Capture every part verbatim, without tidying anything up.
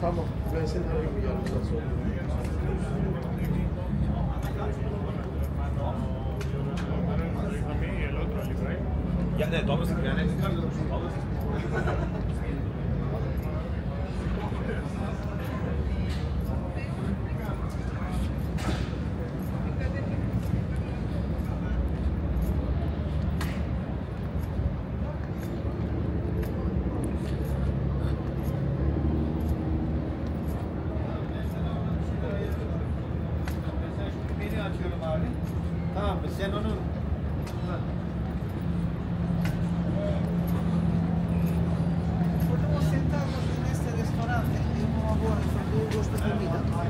Tamam, ben seni arayayım bir yarımdan sonra. Ya ne, doğru sıkı yani. Sen onu... Potremmo sentarnos in questo ristorante e un lavoro su questo comitato.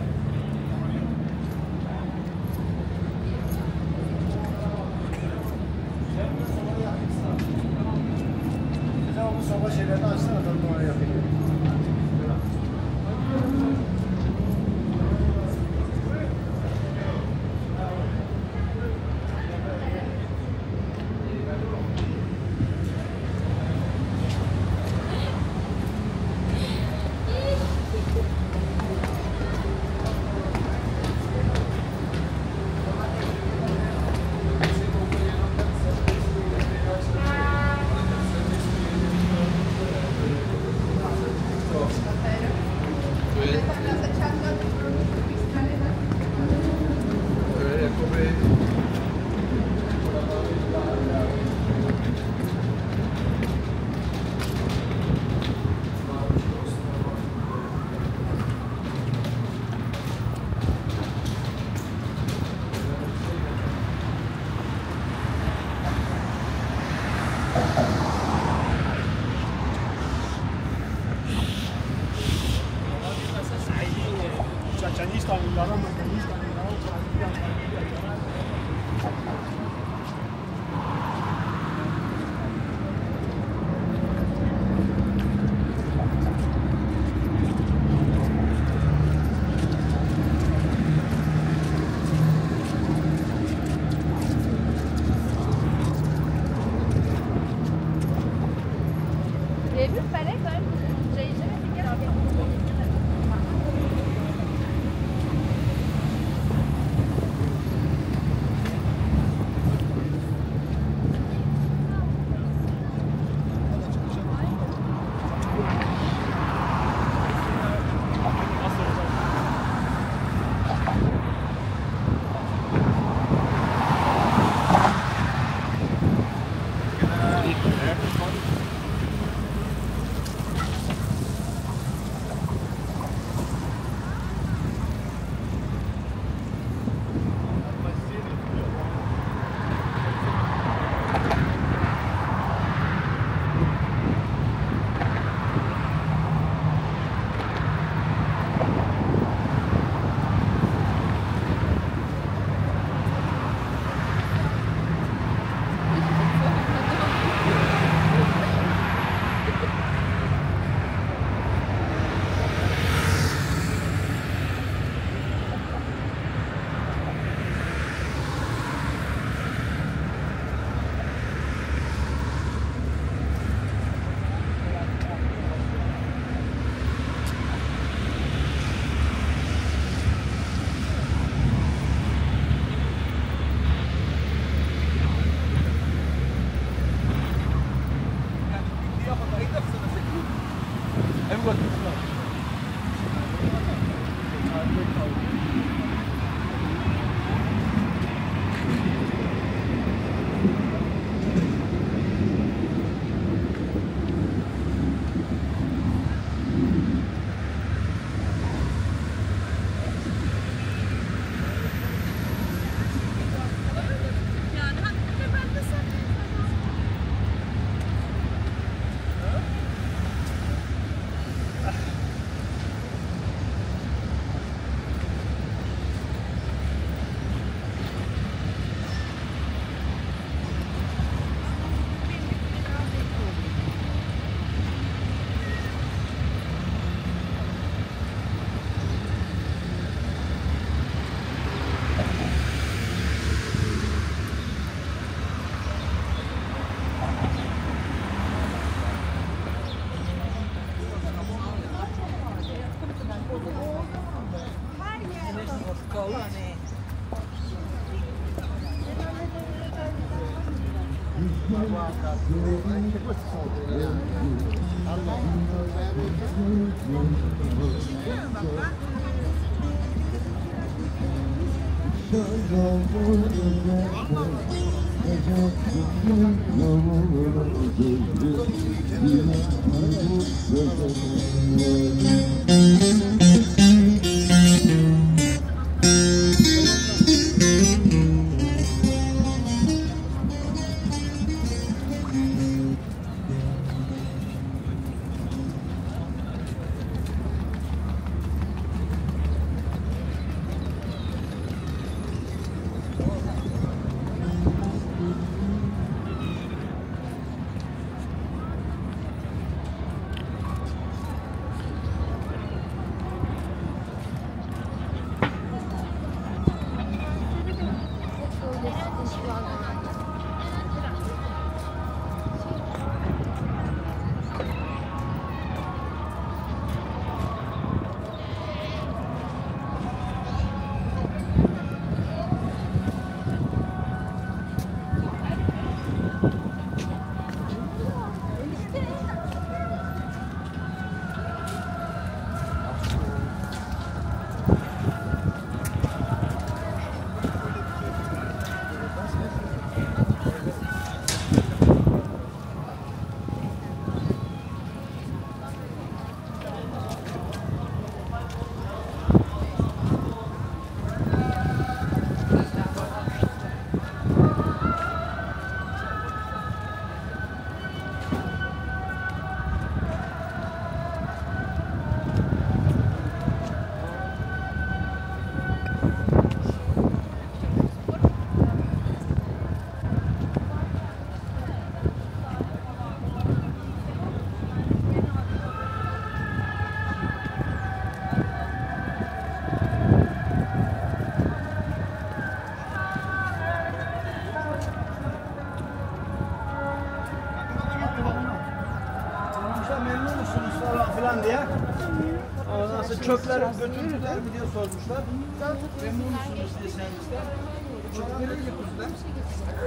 Çöpler götürürler mi diye sormuşlar. Memnun musunuz diye servisler. Çöpleri götürdüler.